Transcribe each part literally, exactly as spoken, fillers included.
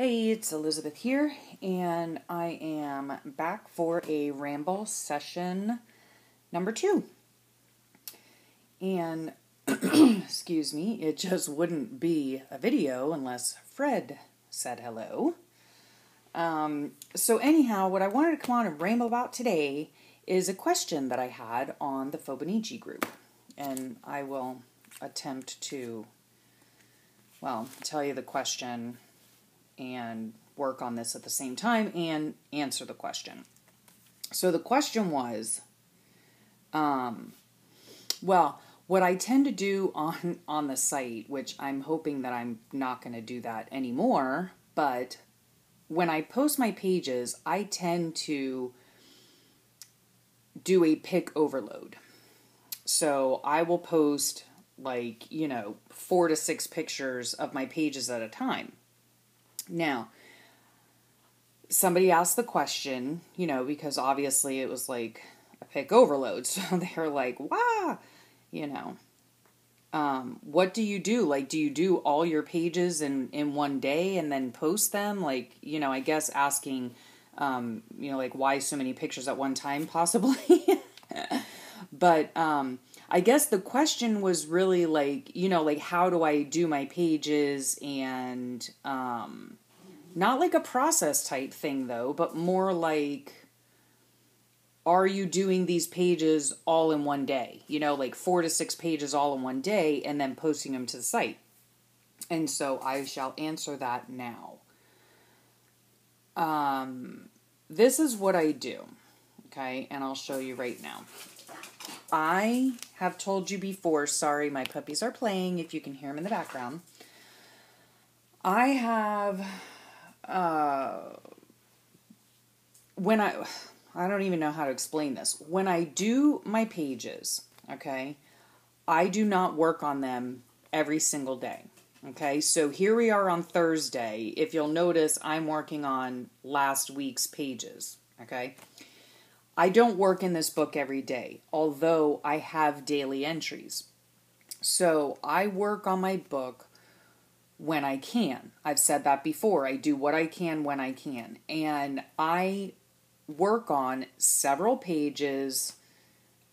Hey, it's Elizabeth here, and I am back for a ramble session number two. And, excuse me, it just wouldn't be a video unless Fred said hello. Um, so anyhow, what I wanted to come on and ramble about today is a question that I had on the Fauxbonichi group. And I will attempt to, well, tell you the question and work on this at the same time and answer the question. So the question was, um, well, what I tend to do on, on the site, which I'm hoping that I'm not going to do that anymore, but when I post my pages, I tend to do a pick overload. So I will post like, you know, four to six pictures of my pages at a time. Now, somebody asked the question, you know, because obviously it was like a pick overload. So they're like, wow, you know, um, what do you do? Like, do you do all your pages in, in one day and then post them? Like, you know, I guess asking, um, you know, like why so many pictures at one time possibly. But, um, I guess the question was really like, you know, like how do I do my pages and, um, not like a process type thing though, but more like, are you doing these pages all in one day? You know, like four to six pages all in one day and then posting them to the site. And so I shall answer that now. Um, this is what I do. Okay. And I'll show you right now. I have told you before, sorry, my puppies are playing, if you can hear them in the background. I have, uh, when I, I don't even know how to explain this. When I do my pages, okay, I do not work on them every single day. Okay, so here we are on Thursday. If you'll notice, I'm working on last week's pages, okay? I don't work in this book every day, although I have daily entries. So I work on my book when I can. I've said that before. I do what I can when I can. And I work on several pages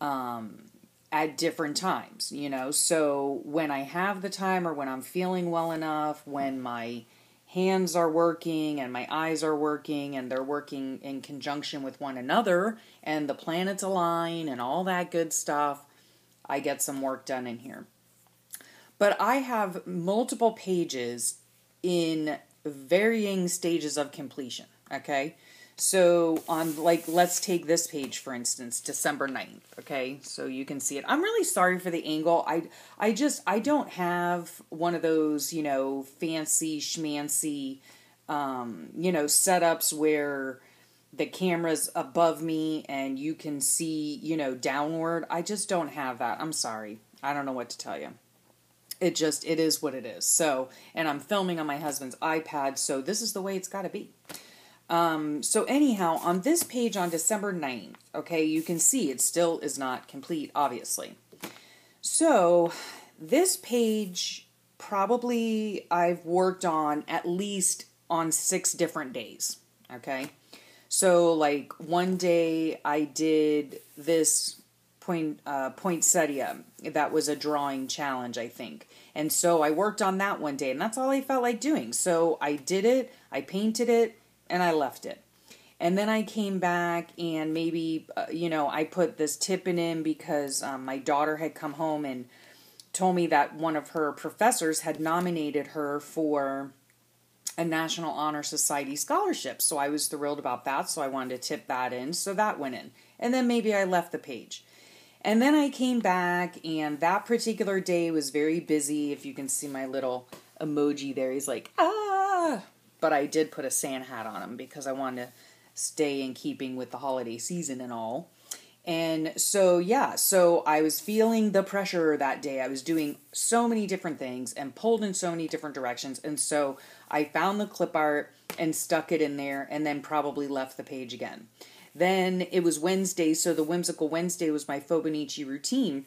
um, at different times, you know. So when I have the time or when I'm feeling well enough, when my hands are working and my eyes are working and they're working in conjunction with one another and the planets align and all that good stuff, I get some work done in here. But I have multiple pages in varying stages of completion, okay? So on, like, let's take this page, for instance, December ninth, okay? So you can see it. I'm really sorry for the angle. I, I just, I don't have one of those, you know, fancy schmancy, um, you know, setups where the camera's above me and you can see, you know, downward. I just don't have that. I'm sorry. I don't know what to tell you. It just, it is what it is. So, and I'm filming on my husband's iPad, so this is the way it's got to be. Um, so anyhow, on this page on December ninth, okay, you can see it still is not complete, obviously. So this page probably I've worked on at least on six different days, okay? So like one day I did this point, uh, poinsettia. That was a drawing challenge, I think. And so I worked on that one day and that's all I felt like doing. So I did it, I painted it. And I left it. And then I came back and maybe, uh, you know, I put this tipping in because um, my daughter had come home and told me that one of her professors had nominated her for a National Honor Society scholarship. So I was thrilled about that. So I wanted to tip that in. So that went in. And then maybe I left the page. And then I came back and that particular day was very busy. If you can see my little emoji there, he's like, ah. But I did put a sand hat on him because I wanted to stay in keeping with the holiday season and all. And so, yeah, so I was feeling the pressure that day. I was doing so many different things and pulled in so many different directions. And so I found the clip art and stuck it in there and then probably left the page again. Then it was Wednesday. So the Whimsical Wednesday was my Fauxbonichi routine.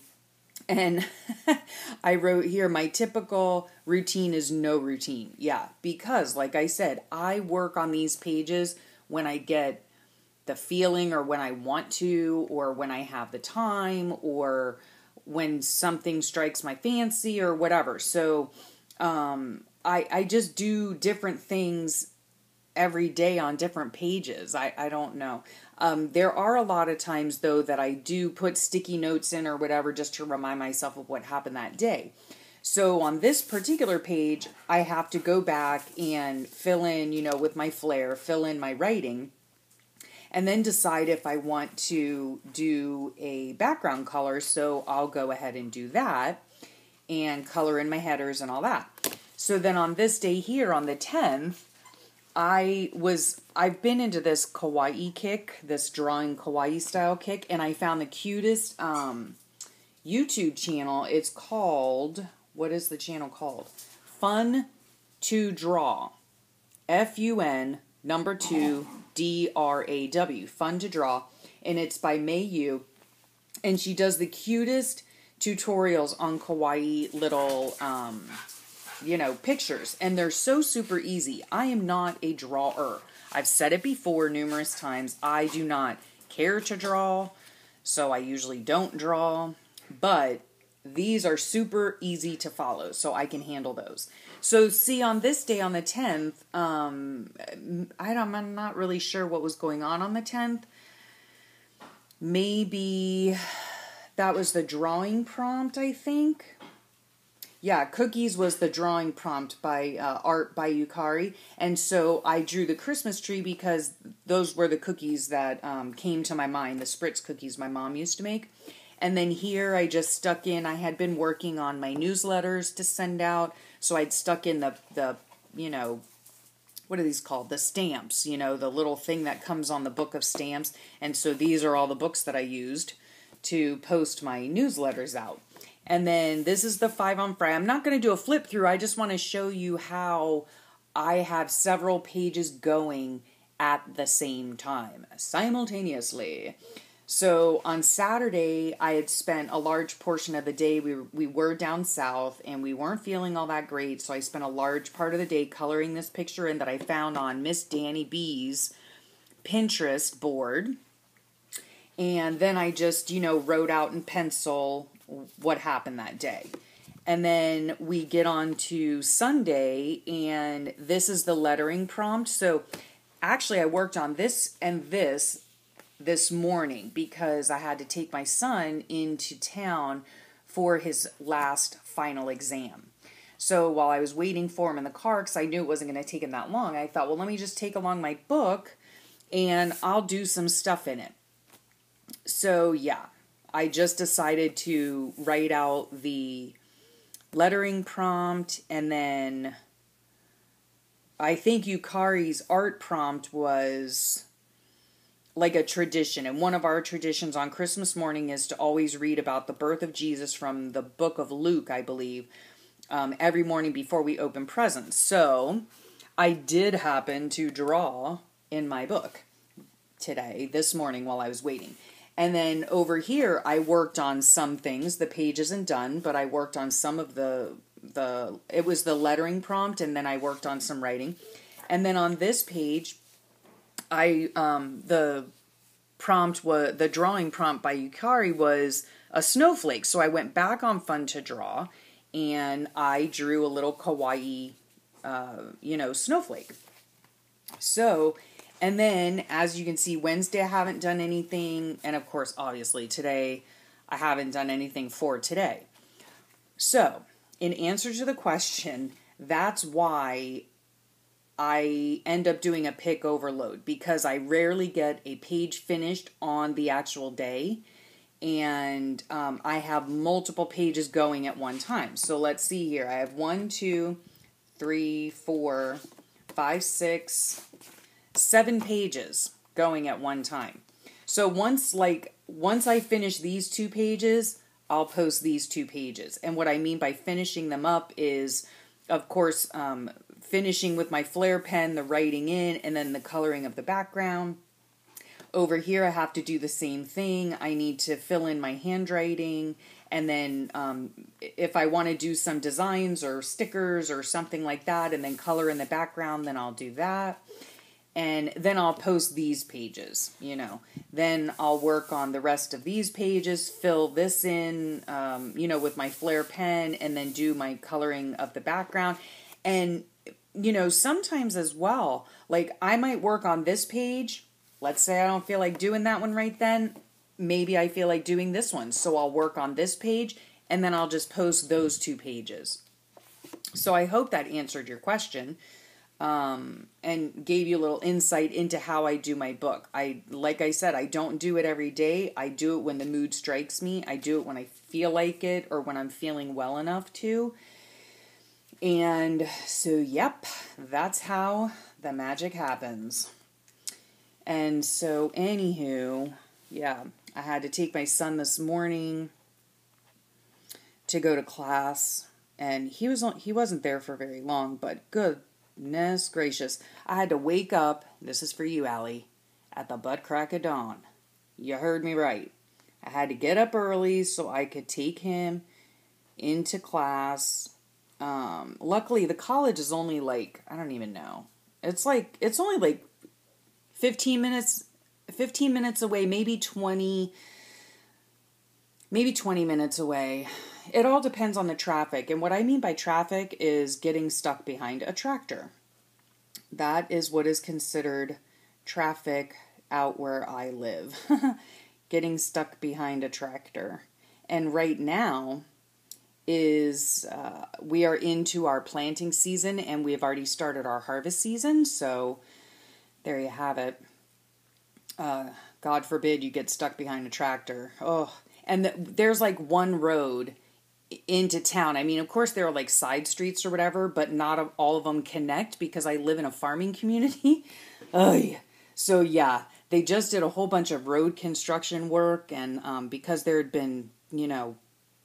And I wrote here, my typical routine is no routine. Yeah, because like I said, I work on these pages when I get the feeling or when I want to or when I have the time or when something strikes my fancy or whatever. So um, I, I just do different things every day on different pages. I, I don't know. Um, there are a lot of times, though, that I do put sticky notes in or whatever just to remind myself of what happened that day. So on this particular page, I have to go back and fill in, you know, with my flair, fill in my writing, and then decide if I want to do a background color. So I'll go ahead and do that and color in my headers and all that. So then on this day here, on the tenth, I was, I've been into this kawaii kick, this drawing kawaii style kick, and I found the cutest um, YouTube channel. It's called, what is the channel called? Fun to Draw. F U N, number two, D R A W. Fun to Draw. And it's by Mayu. And she does the cutest tutorials on kawaii little um you know, pictures, and they're so super easy. I am not a drawer. I've said it before numerous times. I do not care to draw, so I usually don't draw, but these are super easy to follow, so I can handle those. So see, on this day, on the tenth, um, I don't, I'm not really sure what was going on on the tenth. Maybe that was the drawing prompt, I think. Yeah, Cookies was the drawing prompt by uh, Art by Yukari. And so I drew the Christmas tree because those were the cookies that um, came to my mind, the spritz cookies my mom used to make. And then here I just stuck in, I had been working on my newsletters to send out. So I'd stuck in the, the you know, what are these called? The stamps, you know, the little thing that comes on the book of stamps. And so these are all the books that I used to post my newsletters out. And then this is the five on Friday. I'm not going to do a flip through. I just want to show you how I have several pages going at the same time, simultaneously. So on Saturday, I had spent a large portion of the day. We were, we were down south and we weren't feeling all that great. So I spent a large part of the day coloring this picture in that I found on Miss Danny B's Pinterest board. And then I just, you know, wrote out in pencil what happened that day. And then we get on to Sunday, and this is the lettering prompt. So actually I worked on this and this this morning because I had to take my son into town for his last final exam. So while I was waiting for him in the car, because I knew it wasn't going to take him that long, I thought, well, let me just take along my book and I'll do some stuff in it. So yeah, I just decided to write out the lettering prompt, and then I think Yukari's art prompt was like a tradition. And one of our traditions on Christmas morning is to always read about the birth of Jesus from the book of Luke, I believe, um, every morning before we open presents. So I did happen to draw in my book today, this morning while I was waiting. And then over here, I worked on some things. The page isn't done, but I worked on some of the, the it was the lettering prompt, and then I worked on some writing. And then on this page, I um, the prompt was, the drawing prompt by Yukari was a snowflake. So I went back on Fun to Draw, and I drew a little kawaii, uh, you know, snowflake. So... And then, as you can see, Wednesday I haven't done anything. And, of course, obviously, today I haven't done anything for today. So, in answer to the question, that's why I end up doing a pick overload. Because I rarely get a page finished on the actual day. And um, I have multiple pages going at one time. So, let's see here. I have one, two, three, four, five, six... seven pages going at one time. So once like once I finish these two pages, I'll post these two pages. And what I mean by finishing them up is, of course, um, finishing with my flare pen, the writing in, and then the coloring of the background. Over here, I have to do the same thing. I need to fill in my handwriting, And then um, if I want to do some designs or stickers or something like that, and then color in the background, then I'll do that. And then I'll post these pages, you know. Then I'll work on the rest of these pages, fill this in, um, you know, with my flare pen, and then do my coloring of the background. And, you know, sometimes as well, like I might work on this page. Let's say I don't feel like doing that one right then. Maybe I feel like doing this one. So I'll work on this page, and then I'll just post those two pages. So I hope that answered your question um, and gave you a little insight into how I do my book. I, like I said, I don't do it every day. I do it when the mood strikes me. I do it when I feel like it or when I'm feeling well enough to. And so, yep, that's how the magic happens. And so, anywho, yeah, I had to take my son this morning to go to class, and he was on, he wasn't there for very long, but goodness gracious, I had to wake up, this is for you, Allie, at the butt crack of dawn. You heard me right. I had to get up early so I could take him into class. Um, luckily, the college is only like, I don't even know. It's like, it's only like fifteen minutes, fifteen minutes away, maybe twenty, maybe twenty minutes away. It all depends on the traffic. And what I mean by traffic is getting stuck behind a tractor. That is what is considered traffic out where I live. Getting stuck behind a tractor. And right now is uh, we are into our planting season, and we have already started our harvest season. So there you have it. Uh, God forbid you get stuck behind a tractor. Oh, and the, there's like one road into town. I mean, of course there are like side streets or whatever, but not all of them connect because I live in a farming community. Oh, yeah. So yeah, they just did a whole bunch of road construction work. And, um, because there had been, you know,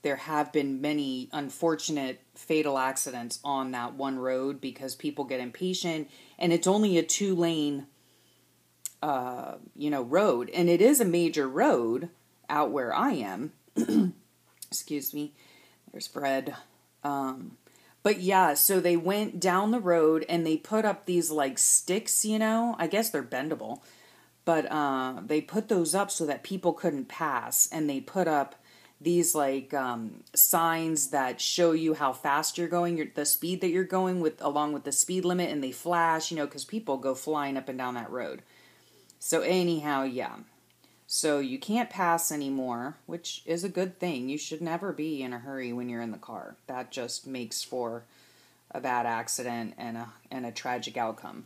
there have been many unfortunate fatal accidents on that one road because people get impatient, and it's only a two lane Uh, you know, road. And it is a major road out where I am. Excuse me. There's Fred. Um, but yeah, so they went down the road and they put up these like sticks, you know, I guess they're bendable, but uh, they put those up so that people couldn't pass. And they put up these like um, signs that show you how fast you're going, your, the speed that you're going with, along with the speed limit, and they flash, you know, because people go flying up and down that road. So anyhow, yeah, so you can't pass anymore, which is a good thing. You should never be in a hurry when you're in the car. That just makes for a bad accident and a, and a tragic outcome.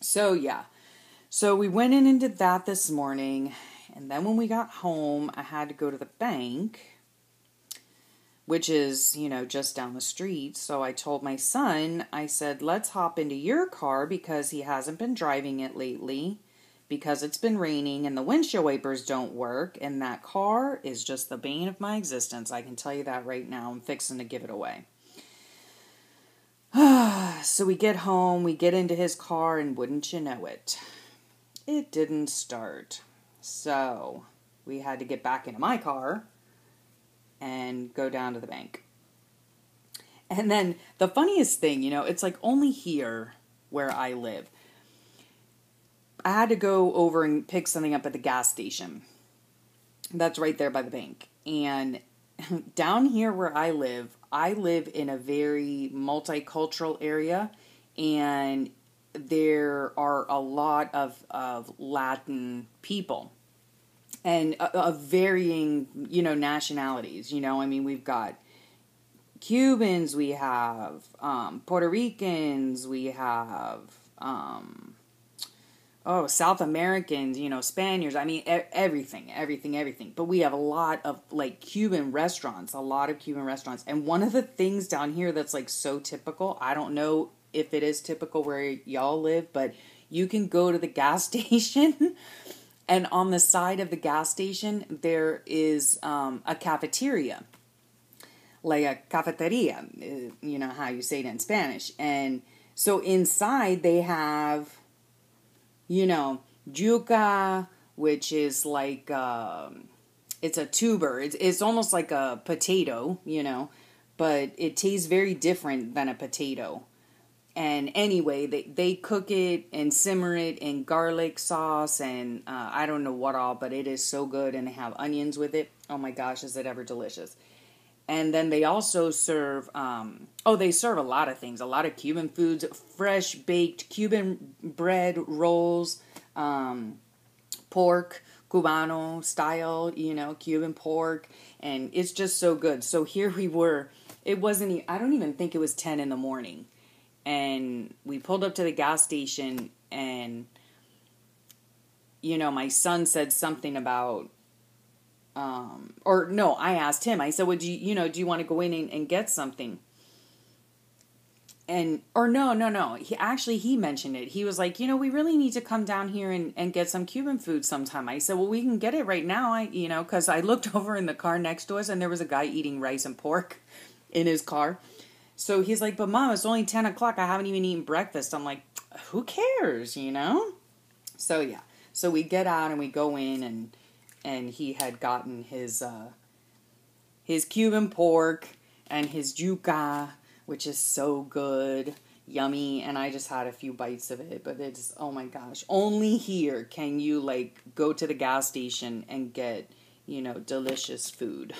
So yeah, so we went in and did that this morning. And then when we got home, I had to go to the bank, which is, you know, just down the street. So I told my son, I said, let's hop into your car because he hasn't been driving it lately, because it's been raining and the windshield wipers don't work, and that car is just the bane of my existence. I can tell you that right now. I'm fixing to give it away. So we get home, we get into his car, and wouldn't you know it, it didn't start. So we had to get back into my car and go down to the bank. And then the funniest thing, you know, it's like only here where I live. I had to go over and pick something up at the gas station. That's right there by the bank. And down here where I live, I live in a very multicultural area, and there are a lot of, of Latin people and of varying, you know, nationalities. You know, I mean, we've got Cubans, we have um, Puerto Ricans, we have... Um, Oh, South Americans, you know, Spaniards. I mean, everything, everything, everything. But we have a lot of like Cuban restaurants, a lot of Cuban restaurants. And one of the things down here that's like so typical, I don't know if it is typical where y'all live, but you can go to the gas station and on the side of the gas station, there is um, a cafeteria, like a cafeteria, you know how you say it in Spanish. And so inside they have, you know, yuca, which is like, um, it's a tuber. It's, it's almost like a potato, you know, but it tastes very different than a potato. And anyway, they, they cook it and simmer it in garlic sauce and uh, I don't know what all, but it is so good. And they have onions with it. Oh my gosh, is it ever delicious. And then they also serve, um, oh, they serve a lot of things, a lot of Cuban foods, fresh baked Cuban bread rolls, um, pork, Cubano style, you know, Cuban pork. And it's just so good. So here we were. It wasn't, I don't even think it was ten in the morning. And we pulled up to the gas station and, you know, my son said something about, um, or no, I asked him, I said, well, do you, you know, do you want to go in and, and get something? And, or no, no, no, he actually, he mentioned it. He was like, you know, we really need to come down here and, and get some Cuban food sometime. I said, well, we can get it right now. I, you know, cause I looked over in the car next to us and there was a guy eating rice and pork in his car. So he's like, but mom, it's only ten o'clock. I haven't even eaten breakfast. I'm like, who cares, you know? So yeah. So we get out and we go in and, and he had gotten his, uh, his Cuban pork and his yuca, which is so good, yummy. And I just had a few bites of it, but it's, oh my gosh, only here can you like go to the gas station and get, you know, delicious food.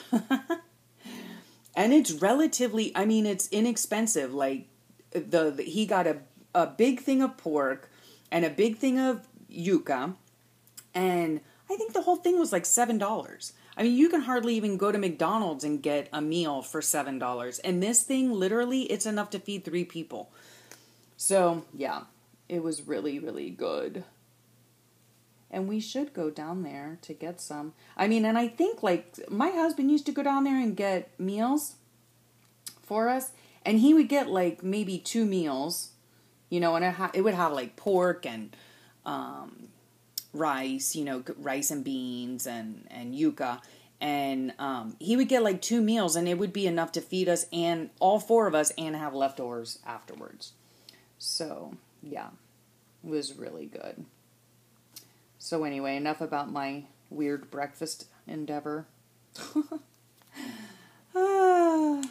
And it's relatively, I mean, it's inexpensive. Like, the, the he got a, a big thing of pork and a big thing of yuca. And I think the whole thing was like seven dollars. I mean, you can hardly even go to McDonald's and get a meal for seven dollars. And this thing, literally, it's enough to feed three people. So, yeah, it was really, really good. And we should go down there to get some. I mean, and I think, like, my husband used to go down there and get meals for us. And he would get, like, maybe two meals. You know, and it, ha- it would have, like, pork and um, rice, you know, rice and beans and, and yuca. And um, he would get, like, two meals. And it would be enough to feed us and all four of us and have leftovers afterwards. So, yeah, it was really good. So anyway, enough about my weird breakfast endeavor. ah.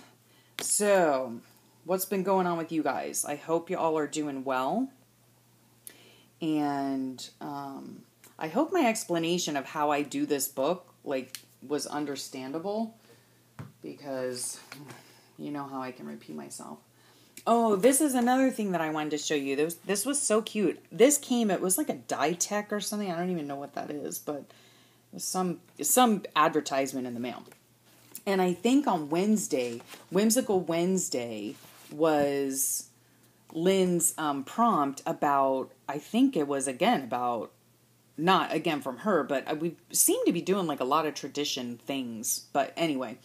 So, what's been going on with you guys? I hope you all are doing well. And um, I hope my explanation of how I do this book, like, was understandable. Because you know how I can repeat myself. Oh, this is another thing that I wanted to show you. This, this was so cute. This came, it was like a Ditech or something. I don't even know what that is, but some some advertisement in the mail. And I think on Wednesday, Whimsical Wednesday was Lynn's um, prompt about, I think it was again about, not again from her, but we seem to be doing like a lot of tradition things. But anyway.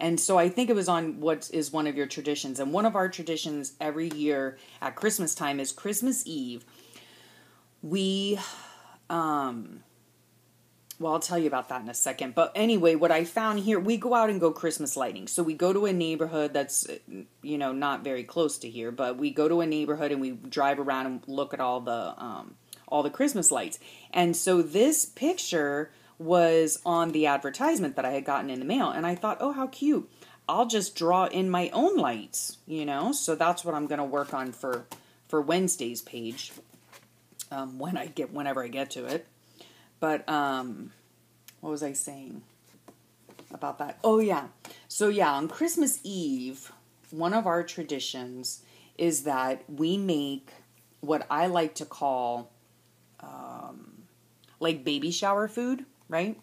And so I think it was on what is one of your traditions. And one of our traditions every year at Christmas time is Christmas Eve. We, um, well, I'll tell you about that in a second. But anyway, what I found here, we go out and go Christmas lighting. So we go to a neighborhood that's, you know, not very close to here. But we go to a neighborhood and we drive around and look at all the, um, all the Christmas lights. And so this picture was on the advertisement that I had gotten in the mail. And I thought, oh, how cute. I'll just draw in my own lights, you know? So that's what I'm going to work on for, for Wednesday's page. Um, when I get, whenever I get to it. But, um, what was I saying about that? Oh yeah. So yeah, on Christmas Eve, one of our traditions is that we make what I like to call, um, like baby shower food. Right?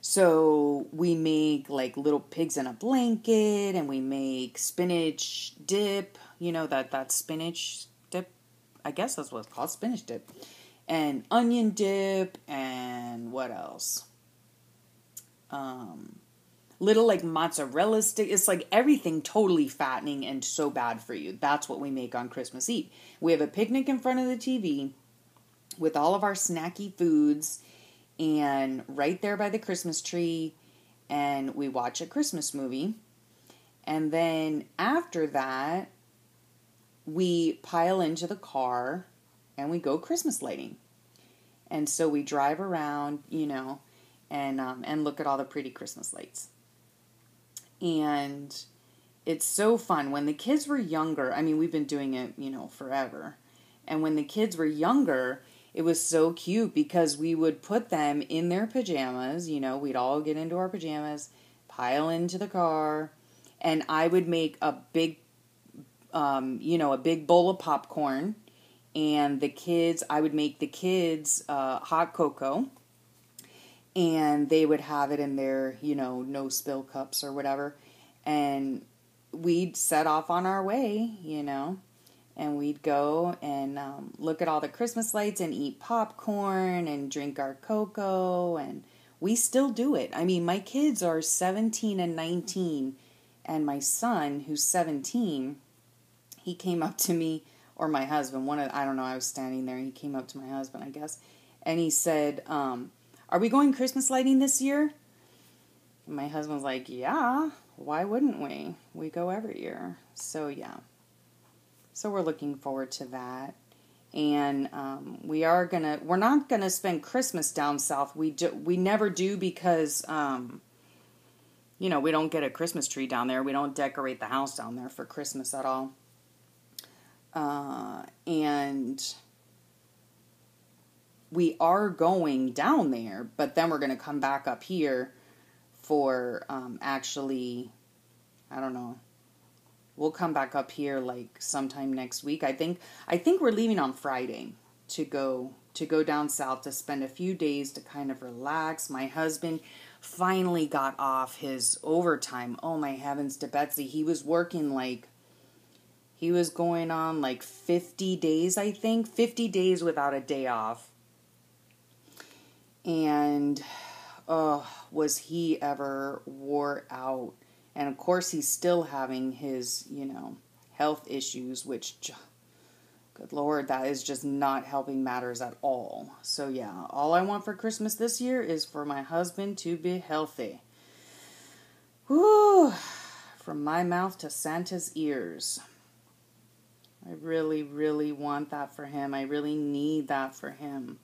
So we make like little pigs in a blanket and we make spinach dip, you know, that, that spinach dip, I guess that's what it's called, spinach dip, and onion dip and what else? Um, little like mozzarella stick. It's like everything totally fattening and so bad for you. That's what we make on Christmas Eve. We have a picnic in front of the T V with all of our snacky foods and right there by the Christmas tree, and we watch a Christmas movie. And then after that, we pile into the car and we go Christmas lighting. And so we drive around, you know, and um, and look at all the pretty Christmas lights. And it's so fun. When the kids were younger, I mean, we've been doing it, you know, forever. And when the kids were younger, it was so cute because we would put them in their pajamas. You know, we'd all get into our pajamas, pile into the car, and I would make a big, um, you know, a big bowl of popcorn. And the kids, I would make the kids uh, hot cocoa, and they would have it in their, you know, no spill cups or whatever. And we'd set off on our way, you know, and we'd go and um, look at all the Christmas lights and eat popcorn and drink our cocoa. And we still do it. I mean, my kids are seventeen and nineteen, and my son, who's seventeen, he came up to me. Or my husband, one of, I don't know, I was standing there, and he came up to my husband, I guess, and he said, um, are we going Christmas lighting this year? And my husband was like, yeah, why wouldn't we? We go every year. So, yeah. So we're looking forward to that. And um, we are going to, we're not going to spend Christmas down south. We do, we never do because, um, you know, we don't get a Christmas tree down there. We don't decorate the house down there for Christmas at all. Uh, and we are going down there, but then we're going to come back up here for, um, actually, I don't know. We'll come back up here like sometime next week. I think, I think we're leaving on Friday to go, to go down south to spend a few days to kind of relax. My husband finally got off his overtime. Oh my heavens to Betsy. He was working like He was going on like fifty days, I think. fifty days without a day off. And, oh, was he ever wore out. And, of course, he's still having his, you know, health issues, which, good Lord, that is just not helping matters at all. So, yeah, all I want for Christmas this year is for my husband to be healthy. Whew. From my mouth to Santa's ears. I really, really want that for him. I really need that for him.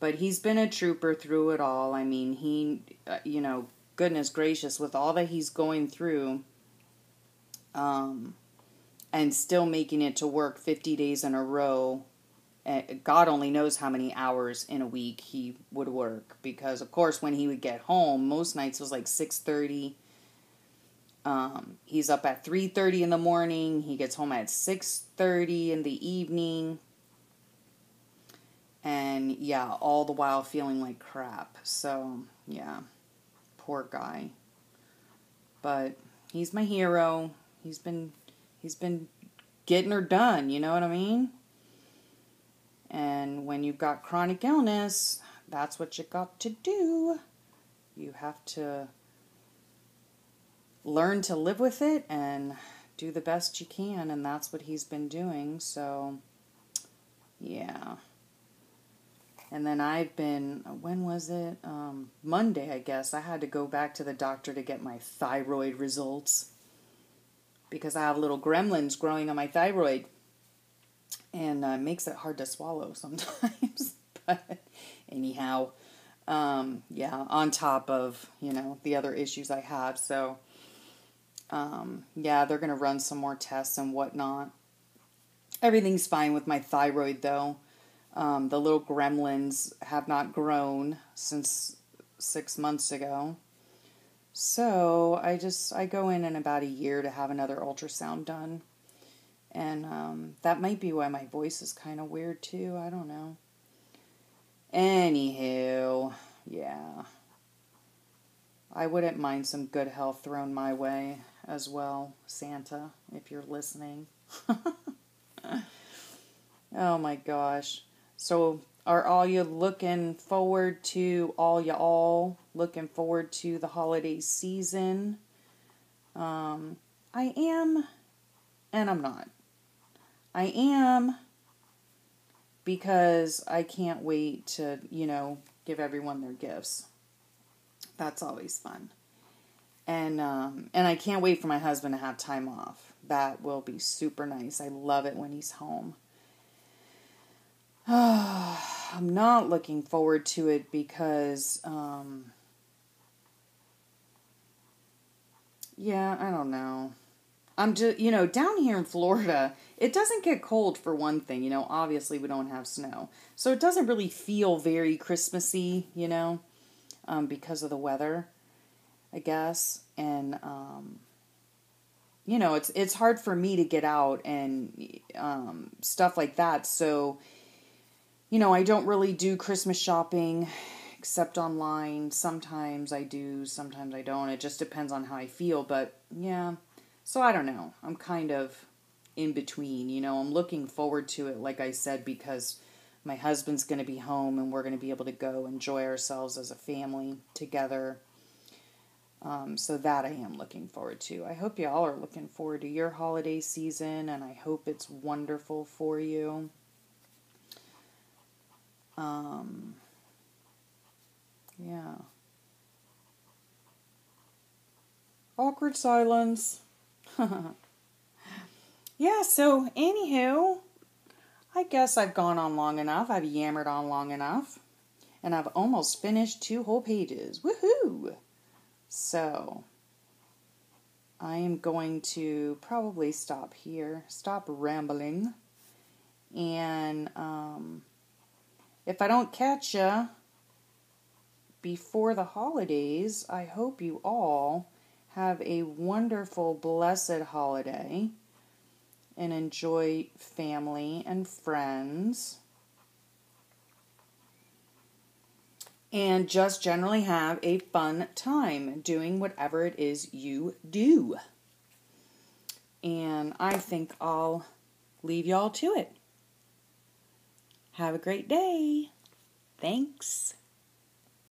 But he's been a trooper through it all. I mean, he, uh, you know, goodness gracious, with all that he's going through, um, and still making it to work fifty days in a row, uh, God only knows how many hours in a week he would work. Because, of course, when he would get home, most nights was like six thirty. Um, he's up at three thirty in the morning. He gets home at six thirty in the evening. And, yeah, all the while feeling like crap. So, yeah, poor guy. But he's my hero. He's been, he's been getting her done, you know what I mean? And when you've got chronic illness, that's what you got to do. You have to learn to live with it and do the best you can, and that's what he's been doing. So, yeah. And then I've been, when was it? Um, Monday, I guess. I had to go back to the doctor to get my thyroid results because I have little gremlins growing on my thyroid, and uh, makes it hard to swallow sometimes. But anyhow, um, yeah, on top of, you know, the other issues I have, so. Um, yeah, they're going to run some more tests and whatnot. Everything's fine with my thyroid, though. Um, the little gremlins have not grown since six months ago. So I just, I go in in about a year to have another ultrasound done. And um, that might be why my voice is kind of weird, too. I don't know. Anywho, yeah. I wouldn't mind some good health thrown my way as well, Santa, if you're listening. Oh my gosh. So are all you looking forward to, all you all looking forward to the holiday season? Um, I am, and I'm not. I am because I can't wait to, you know, give everyone their gifts. That's always fun. And um, and I can't wait for my husband to have time off. That will be super nice. I love it when he's home. Oh, I'm not looking forward to it because, um, yeah, I don't know. I'm just, you know, down here in Florida, it doesn't get cold for one thing, you know, obviously we don't have snow. So it doesn't really feel very Christmassy, you know, um, because of the weather, I guess. And, um, you know, it's, it's hard for me to get out and, um, stuff like that. So, you know, I don't really do Christmas shopping except online. Sometimes I do, sometimes I don't. It just depends on how I feel, but yeah. So I don't know. I'm kind of in between, you know. I'm looking forward to it, like I said, because my husband's going to be home and we're going to be able to go enjoy ourselves as a family together. Um, so that I am looking forward to. I hope y'all are looking forward to your holiday season, and I hope it's wonderful for you. Um, yeah. Awkward silence. Yeah, so anywho, I guess I've gone on long enough. I've yammered on long enough. And I've almost finished two whole pages. Woohoo! So, I am going to probably stop here. Stop rambling. And um, if I don't catch ya before the holidays, I hope you all have a wonderful, blessed holiday and enjoy family and friends. And just generally have a fun time doing whatever it is you do. And I think I'll leave y'all to it. Have a great day. Thanks.